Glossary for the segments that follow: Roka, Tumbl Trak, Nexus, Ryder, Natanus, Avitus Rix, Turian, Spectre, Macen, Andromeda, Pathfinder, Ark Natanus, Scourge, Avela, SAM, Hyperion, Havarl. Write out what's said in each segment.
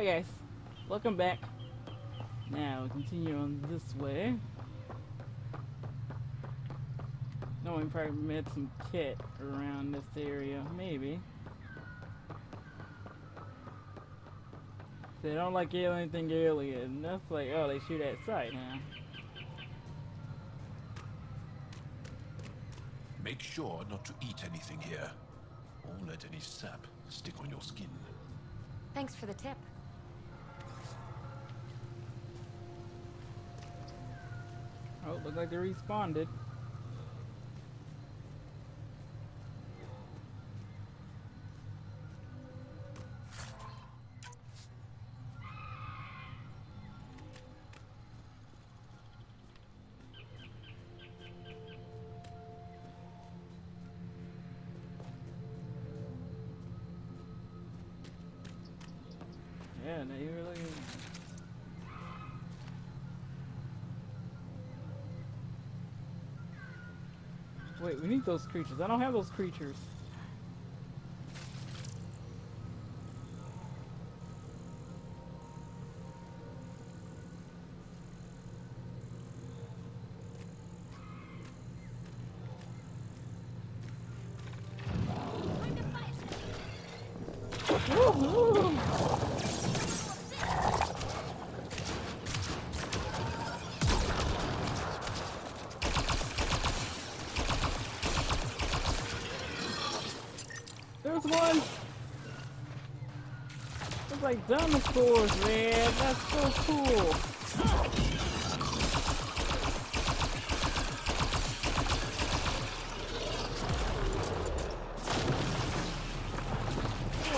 Hi guys, welcome back. Now we continue on this way. No one probably met some cat around this area, maybe. They don't like anything alien. That's like, oh, they shoot at sight now. Make sure not to eat anything here. Or let any sap stick on your skin. Thanks for the tip. Oh, looks like they respawned. Yeah, no, you really. Wait, we need those creatures. I don't have those creatures. Like dinosaurs, man, that's so cool.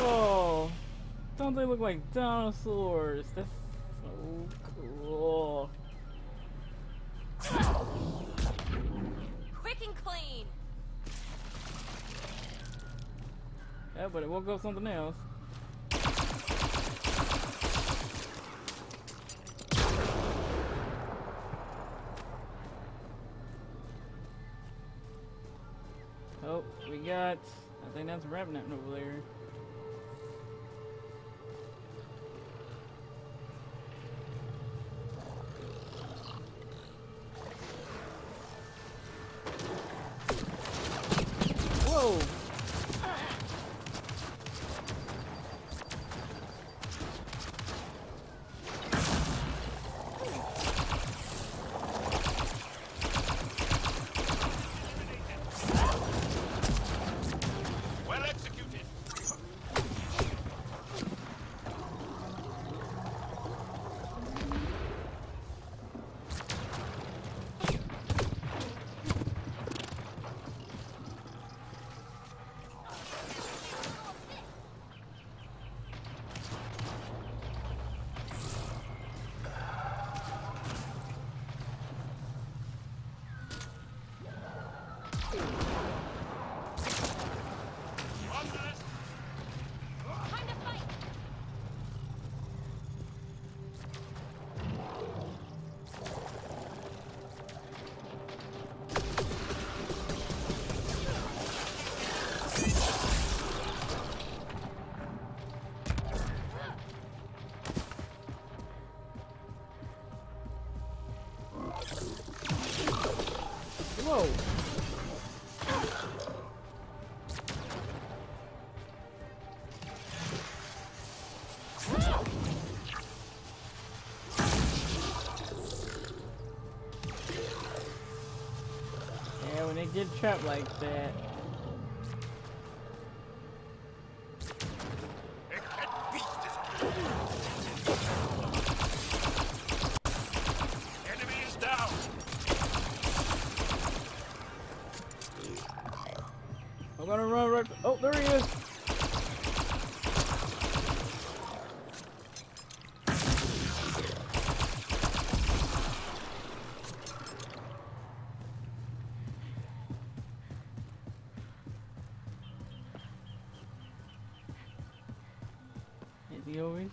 Oh, don't they look like dinosaurs? That's so cool. Quick and clean. Yeah, but it woke up something else. Oh, we got, I think that's a revenant over there. Whoa! Whoa! Yeah, when they get trapped like that. Oh, there he is! Is he over here?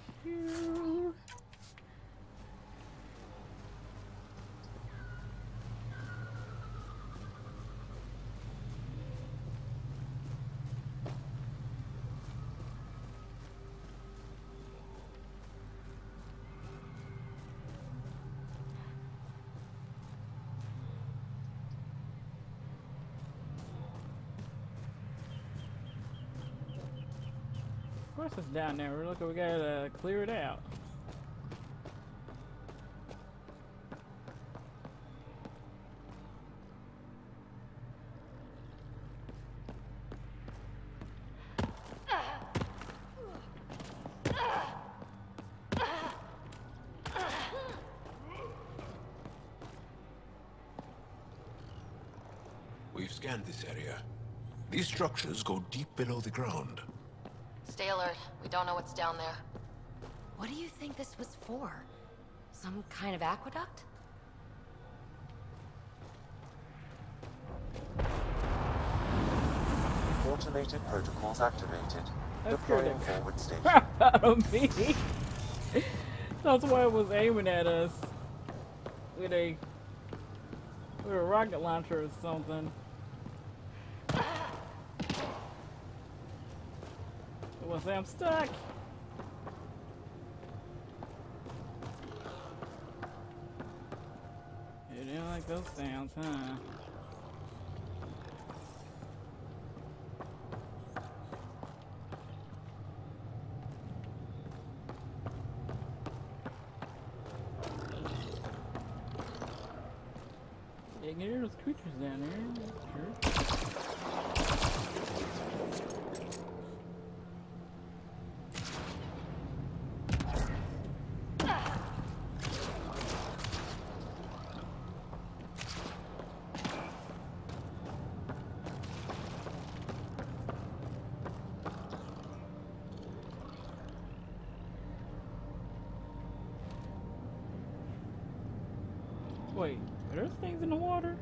houses down there. Look, we gotta clear it out. We've scanned this area. These structures go deep below the ground. Stay alert. We don't know what's down there. What do you think this was for? Some kind of aqueduct? Automated protocols activated. Deploying forward station. Not me. That's why it was aiming at us with a rocket launcher or something. Well, I'm stuck. You didn't like those sounds, huh? You can hear those creatures down there. Wait, are there things in the water?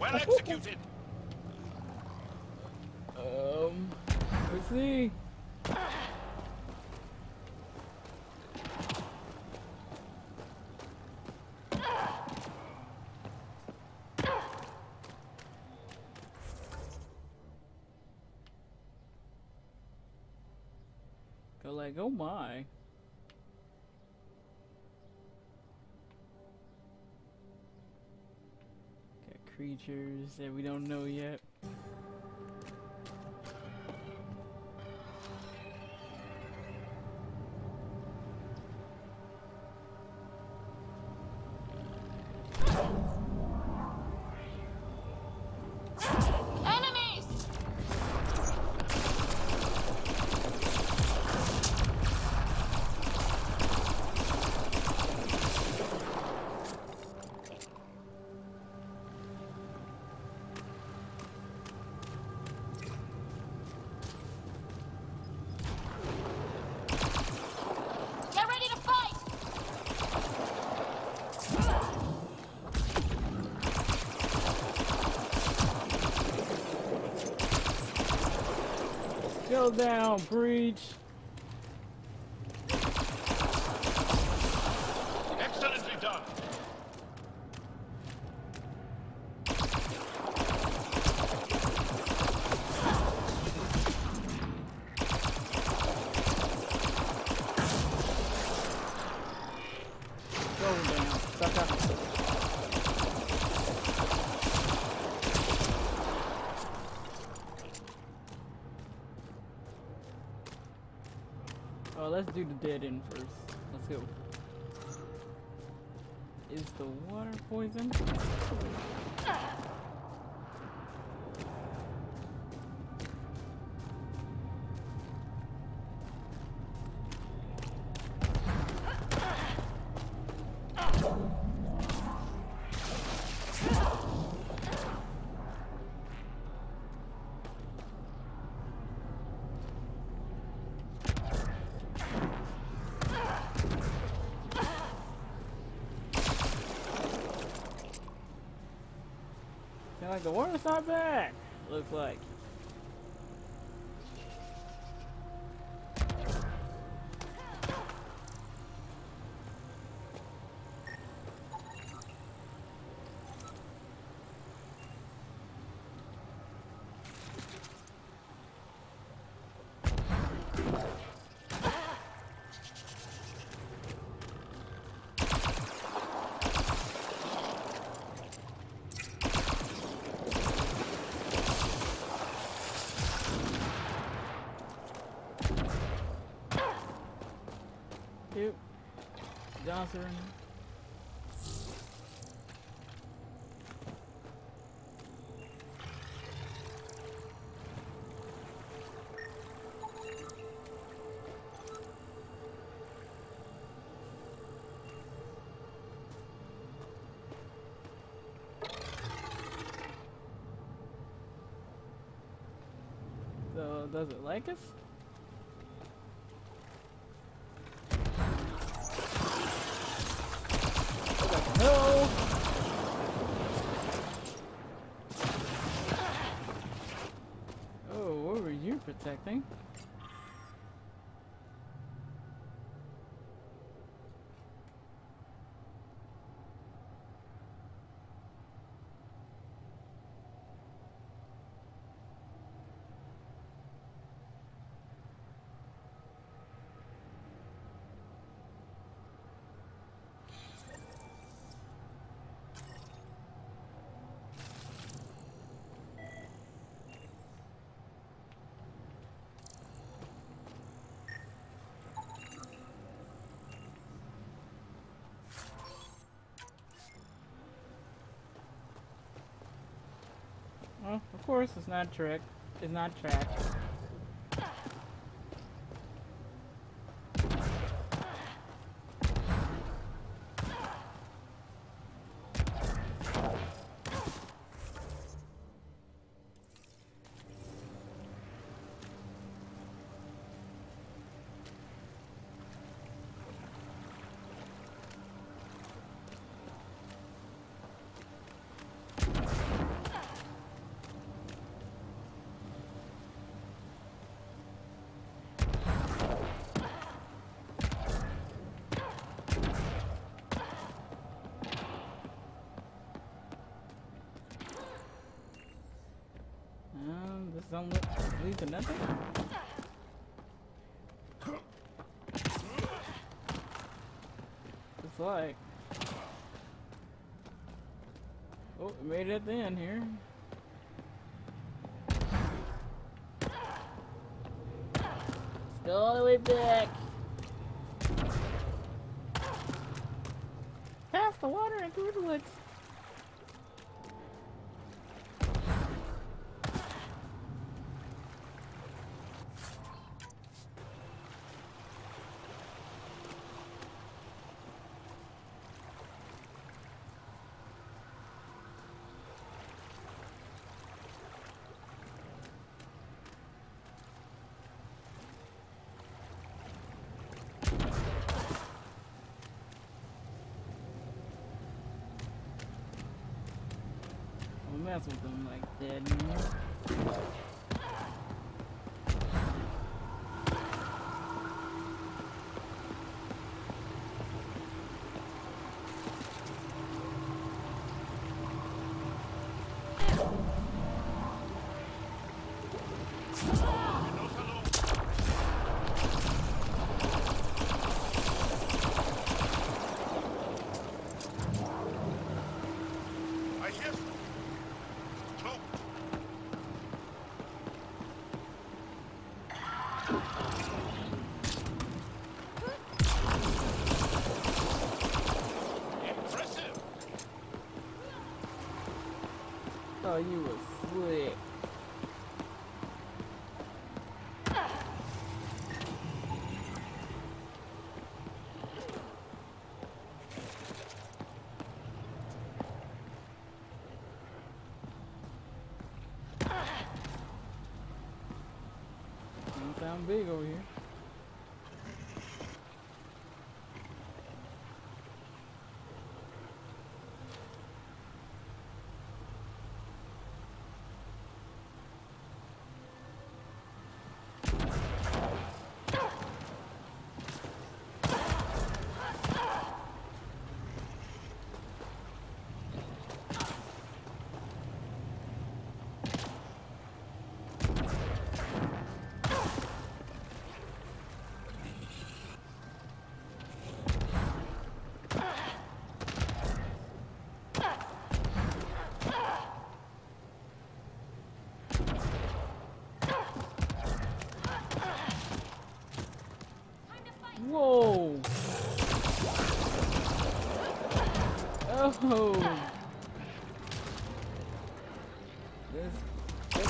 Well executed! Let's see. Like, oh my. Got creatures that we don't know yet. Go down, breach. Excellently done. Go down, sucker. Let's do the dead end first. Let's go. Is the water poison? Like the water's not back, looks like. guys are in here. So, does it like us? Protecting. Well, of course it's not trick. It's not tracked. Don't lead to nothing. It's like, oh, we made it at the end here. Let's go all the way back. Past the water and through the woods. Mess with them like that anymore. Oh, you were slick. Doesn't sound big over here.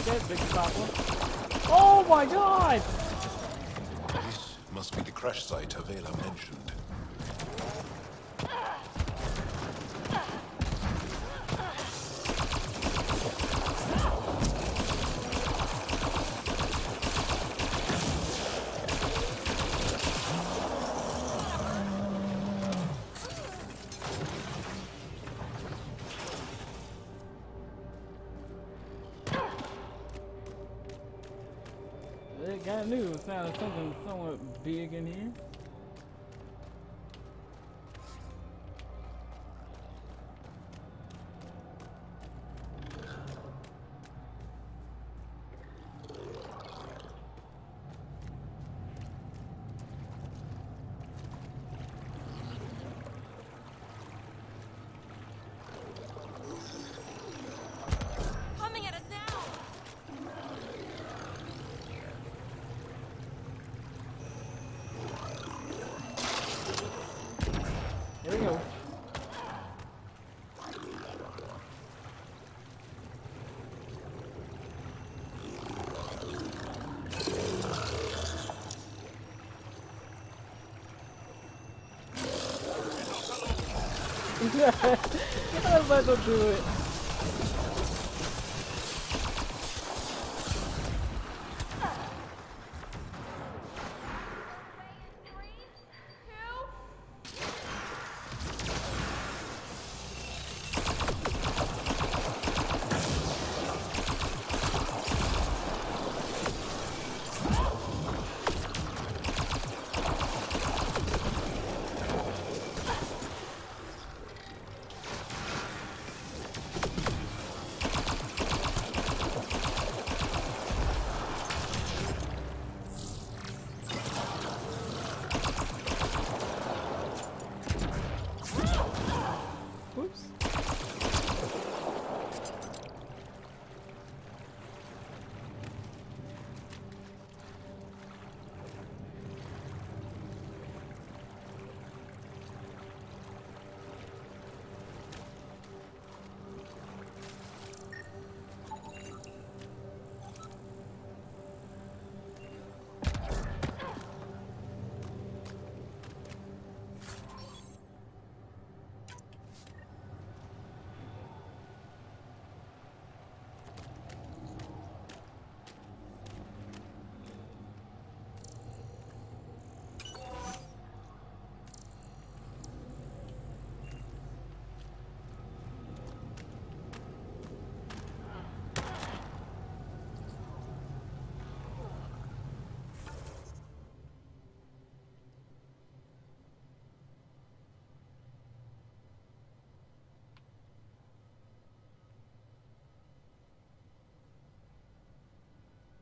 There's big problem. Oh my god! This must be the crash site Avela mentioned. Sounds something somewhat big in here. I might as well do it.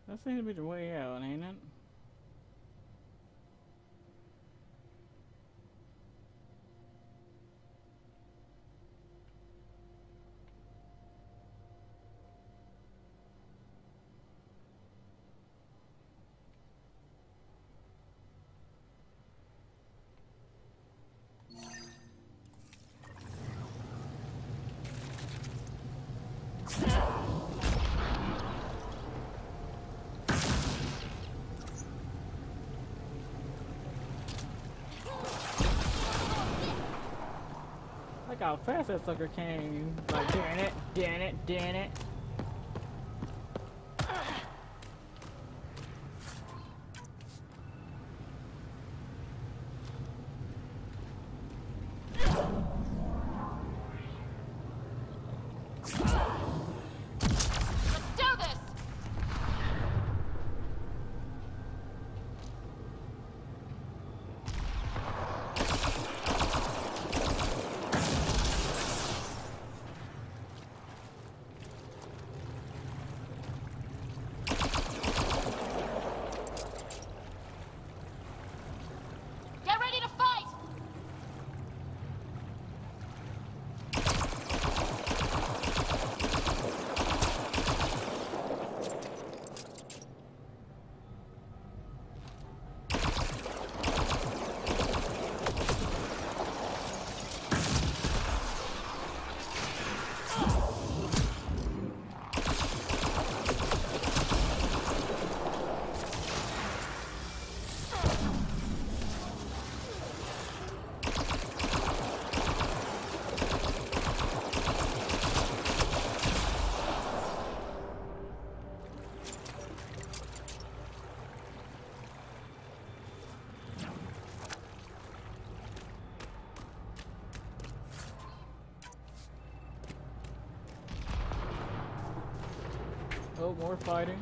That seems to be the way out, ain't it? How fast that sucker came. Like, damn it, damn it, damn it. Oh, more fighting.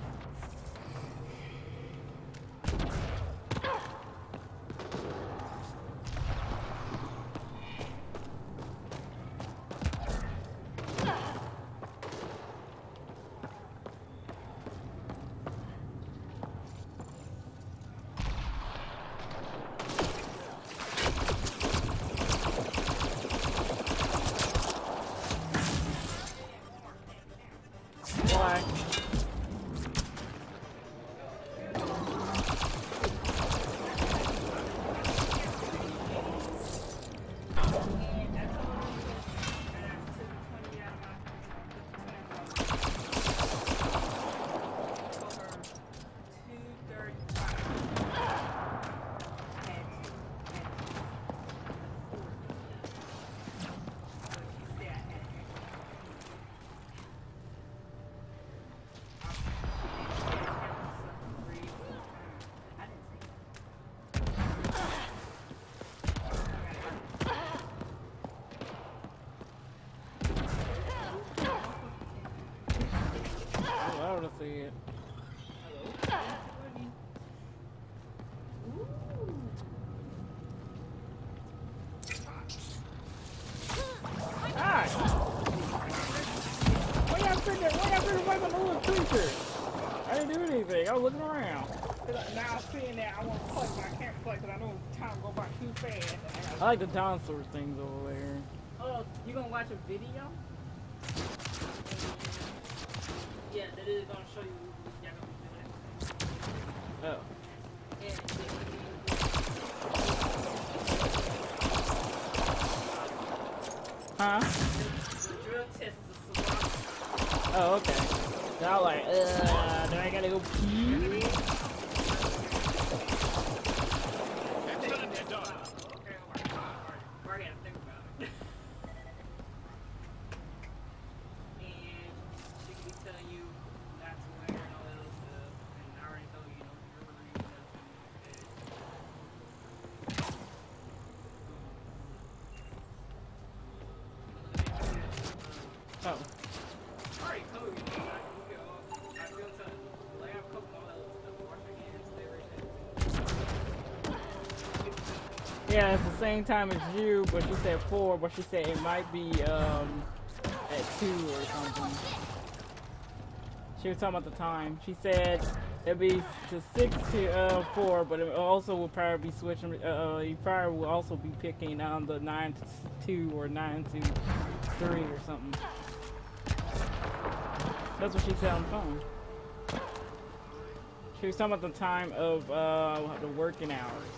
I was looking around. Now I'm seeing that I want to play, but I can't play because I know time go by too fast. I like the dinosaur things over there. Oh, you gonna watch a video? Yeah, that is gonna show you what you're gonna be doing. Oh. Yeah. Huh? The drill test is a oh, okay. Now like, do I gotta go pee? Yeah, it's the same time as you, but she said 4, but she said it might be at 2 or something. She was talking about the time. She said it'd be to 6 to 4, but it also will probably be switching. You probably will also be picking on the 9 to 2 or 9 to 3 or something. That's what she said on the phone. She was talking about the time of the working hours.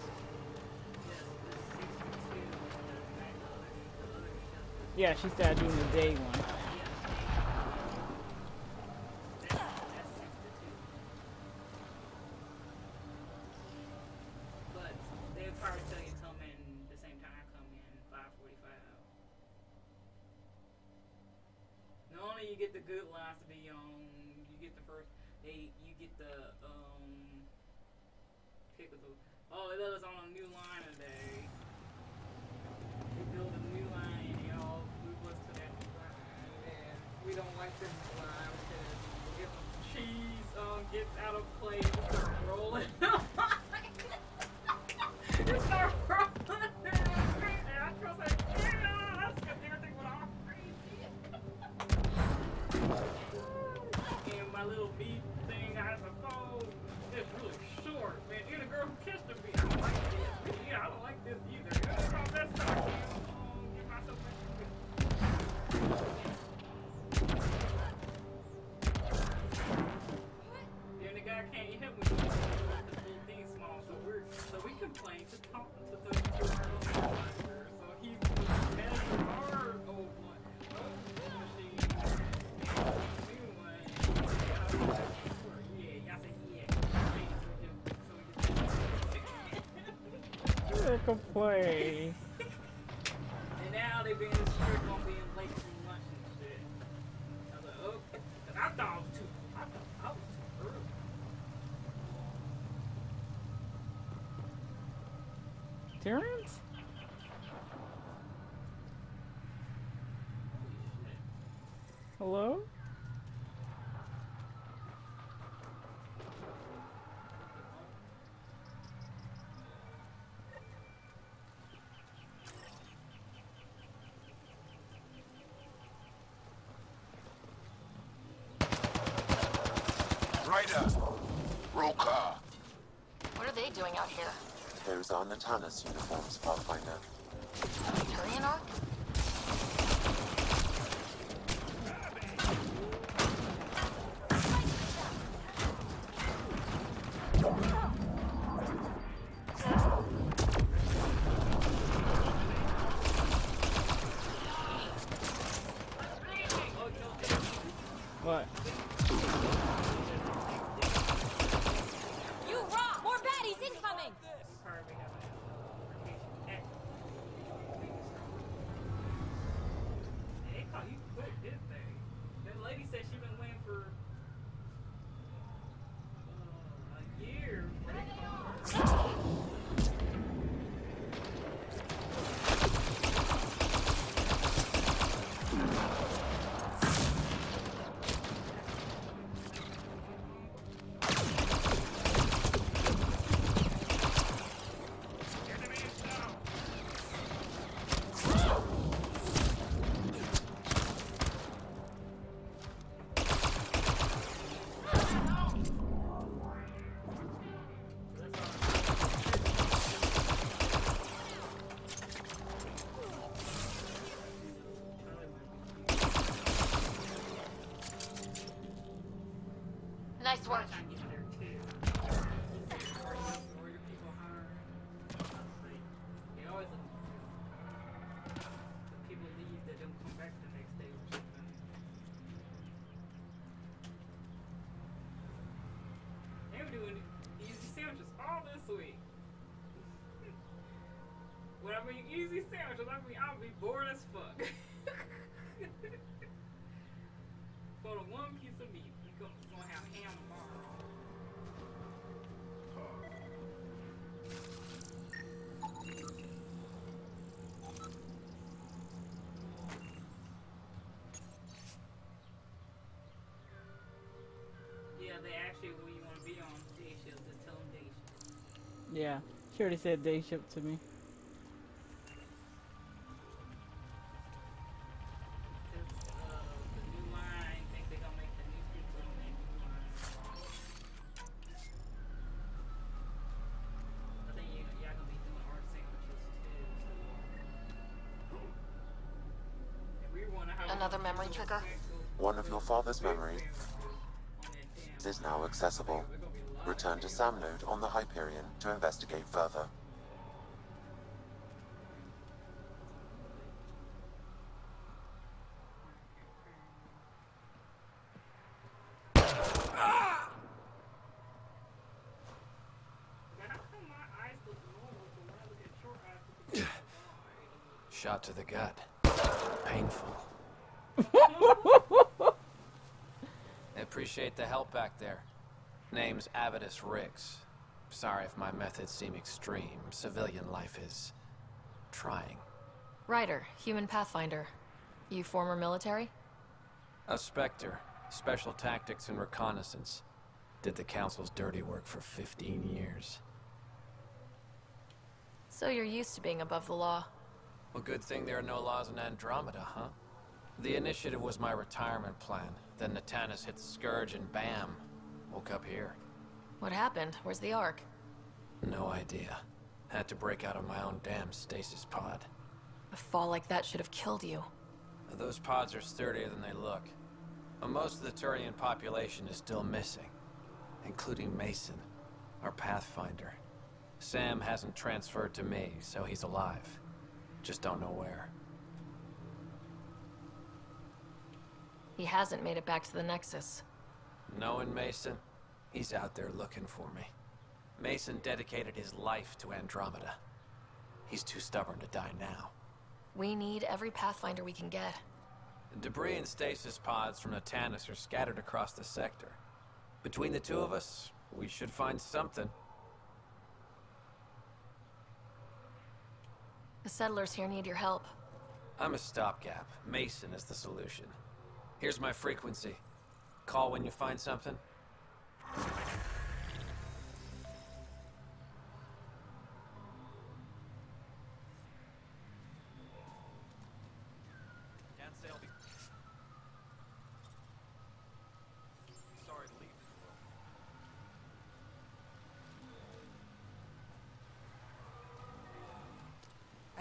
Yeah, she started doing the day one. Complain. And now they being strict on being late from lunch and shit. I was like, okay. Cause I thought I was too early. Terrence? Hello? Ryder! Roka! What are they doing out here? Those are Natanus uniforms, Pathfinder. Turian Ark? Nice work. Yeah, she already said day shift to me. Another memory trigger? One of your father's memories is now accessible. Return to SAM node on the Hyperion to investigate further. Shot to the gut. Painful. I appreciate the help back there. Name's Avitus Rix. Sorry if my methods seem extreme. Civilian life is trying. Ryder, human Pathfinder. You former military? A Spectre. Special tactics and reconnaissance. Did the Council's dirty work for 15 years. So you're used to being above the law. Well, good thing there are no laws in Andromeda, huh? The initiative was my retirement plan. Then Natanus hit the Scourge and bam. Woke up here. What happened? Where's the Ark? No idea. Had to break out of my own damn stasis pod. A fall like that should have killed you. Those pods are sturdier than they look. But most of the Turian population is still missing, including Macen, our Pathfinder. Sam hasn't transferred to me, so he's alive. Just don't know where. He hasn't made it back to the Nexus. Knowing Macen, he's out there looking for me. Macen dedicated his life to Andromeda. He's too stubborn to die now. We need every Pathfinder we can get. Debris and stasis pods from Natanus are scattered across the sector. Between the two of us, we should find something. The settlers here need your help. I'm a stopgap. Macen is the solution. Here's my frequency. Call when you find something. Sorry to leave.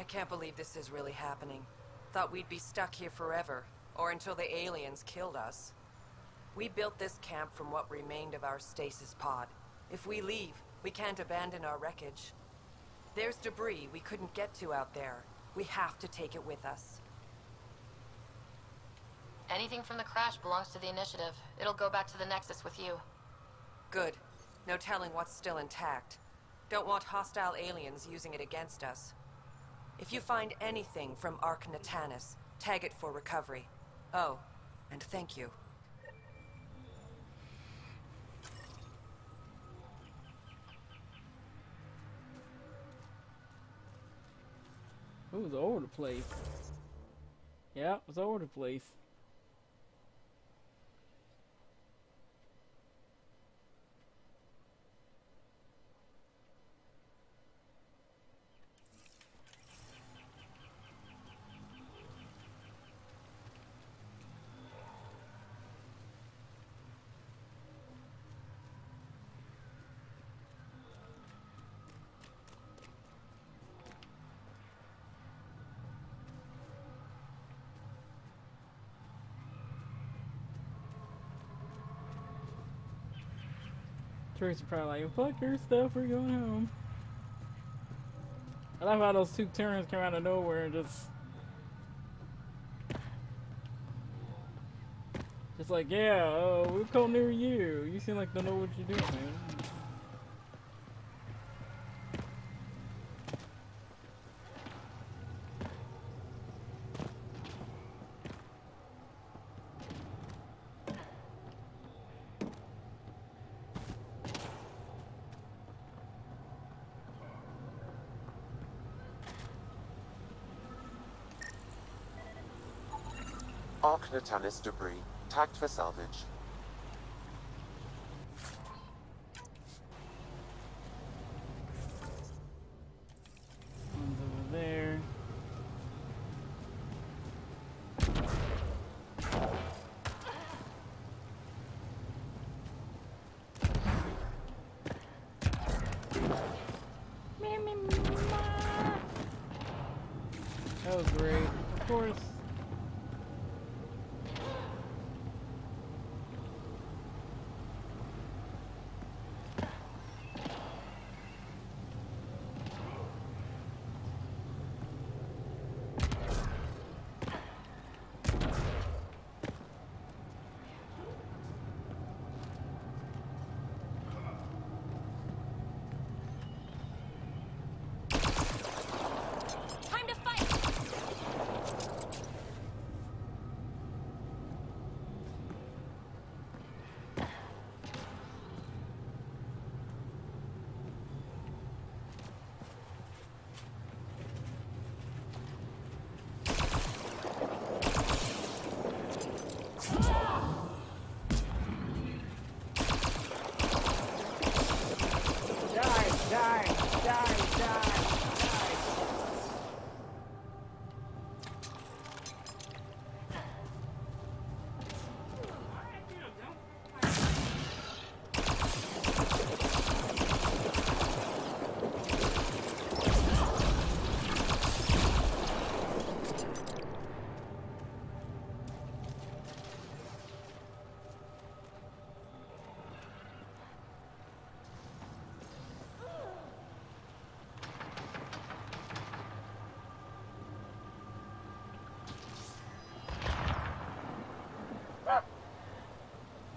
I can't believe this is really happening. Thought we'd be stuck here forever, or until the aliens killed us. We built this camp from what remained of our stasis pod. If we leave, we can't abandon our wreckage. There's debris we couldn't get to out there. We have to take it with us. Anything from the crash belongs to the initiative. It'll go back to the Nexus with you. Good. No telling what's still intact. Don't want hostile aliens using it against us. If you find anything from Ark Natanus, tag it for recovery. Oh, and thank you. It was all over the place. Yeah, it was all over the place. Are probably like, fuck your stuff, we're going home. I love how those two Turians came out of nowhere and just like, yeah, we'll come near you. You seem like you don't know what you're doing, man. Ark Natanus debris, tagged for salvage. One's over there. That was great. Of course.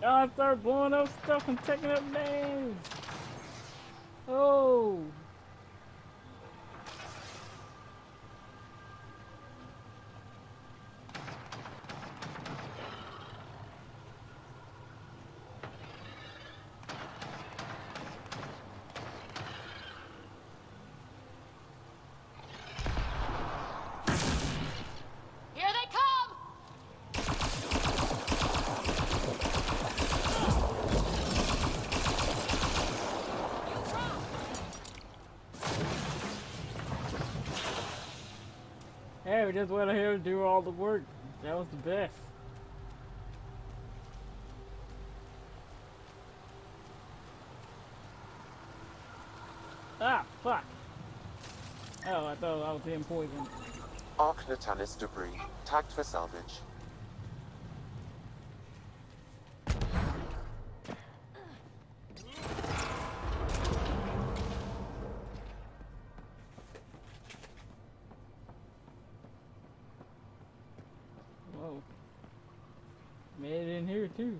I start blowing up stuff and taking up names. Oh. We just went ahead and do all the work. That was the best. Ah, fuck. Oh, I thought I was being poisoned. Ark Natanus debris, tagged for salvage. Whoa. Made it in here too.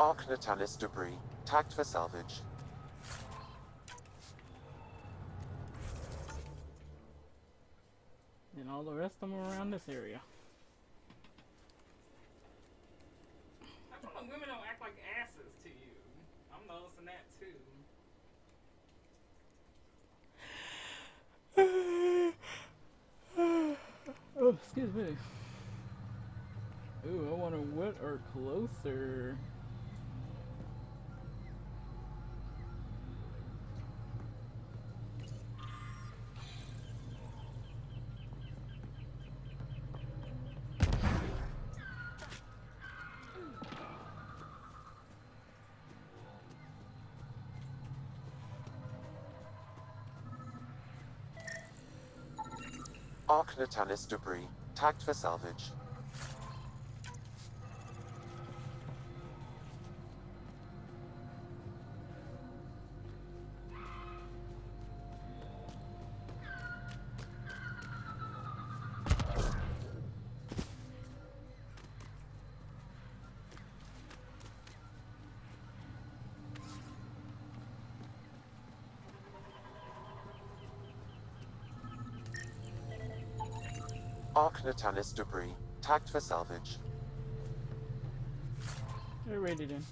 Ark Natanus debris, tagged for salvage. And all the rest of them are around this area. I feel like women don't act like asses to you. I'm noticing that too. Oh, excuse me. Ooh, I wonder what are closer. Ark Natanus debris, tagged for salvage. Ark Natanus debris, tagged for salvage. They're raided in.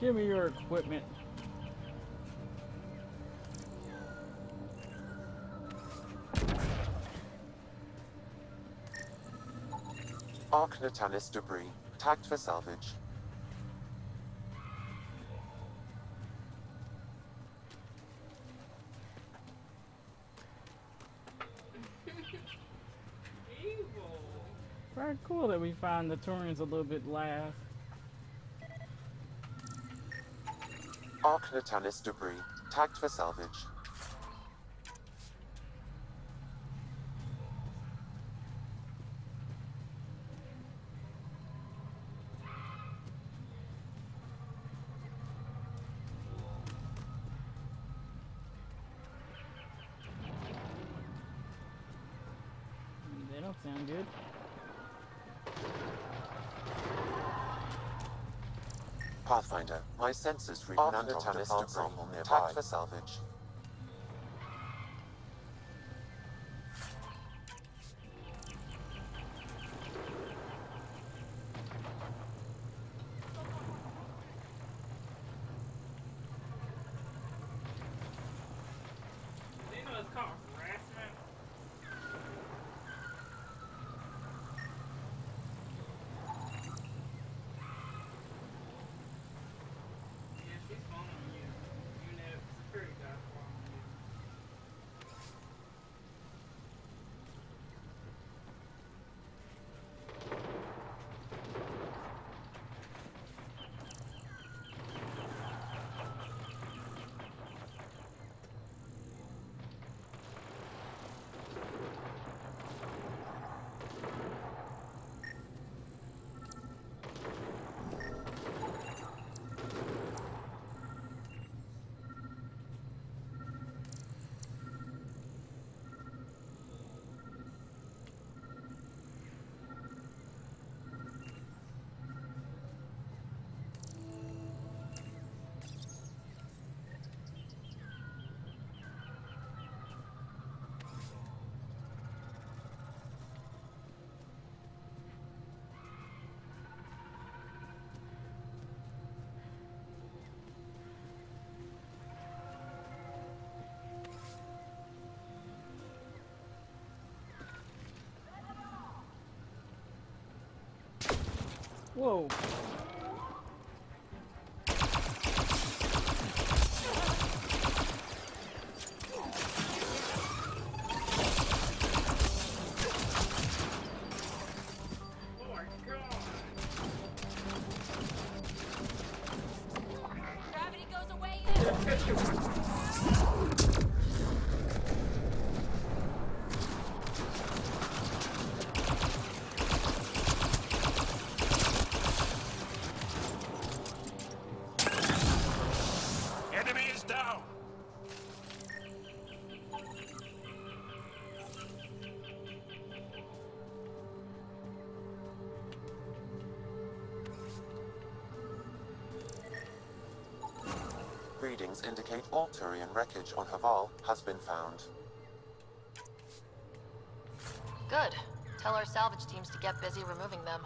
Give me your equipment. Ark Natanus debris, tagged for salvage. Evil. Very cool that we find the Turians a little bit last. Ark Natanus debris, tagged for salvage. Sound good. Pathfinder, my sensors read an Andromeda ensemble nearby. Tagged for salvage. Pretty good. Whoa. Readings indicate all Turian wreckage on Havarl has been found. Good. Tell our salvage teams to get busy removing them.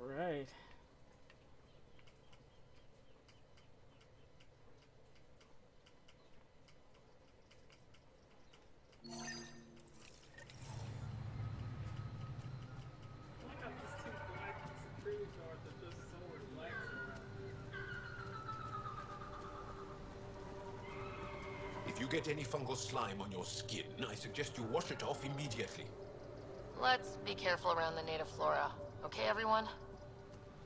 All right. Get any fungal slime on your skin, I suggest you wash it off immediately. Let's be careful around the native flora. Okay, everyone?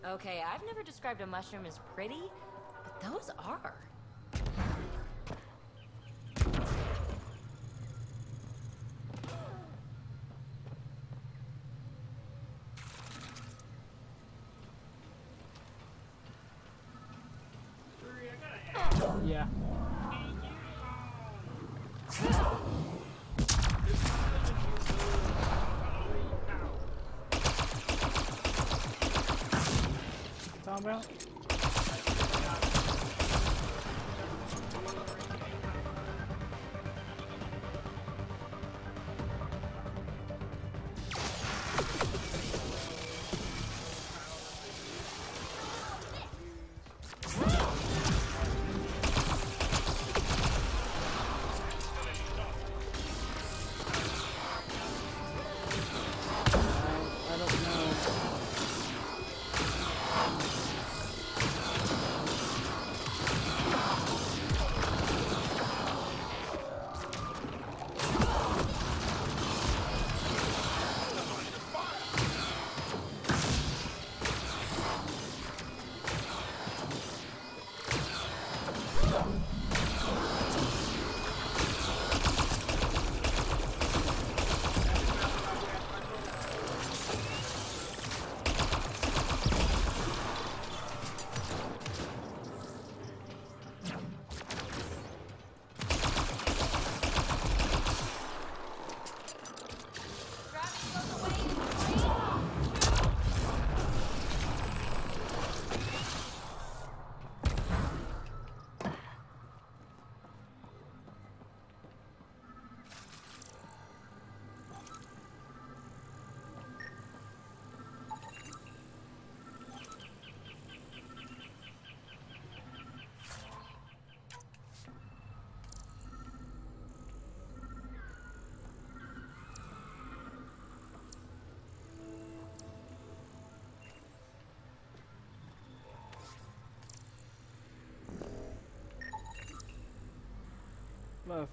Okay, I've never described a mushroom as pretty, but those are. Yeah. Well,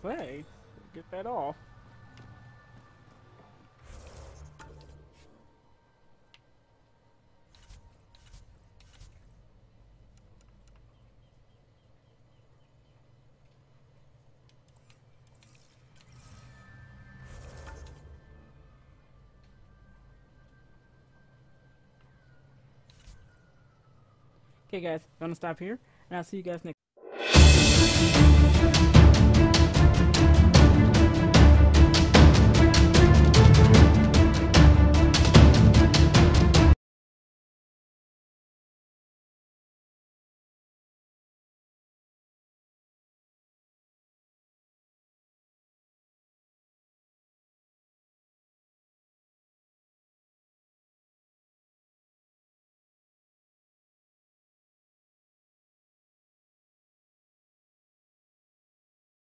thing. Get that off. Okay guys, I'm gonna stop here and I'll see you guys next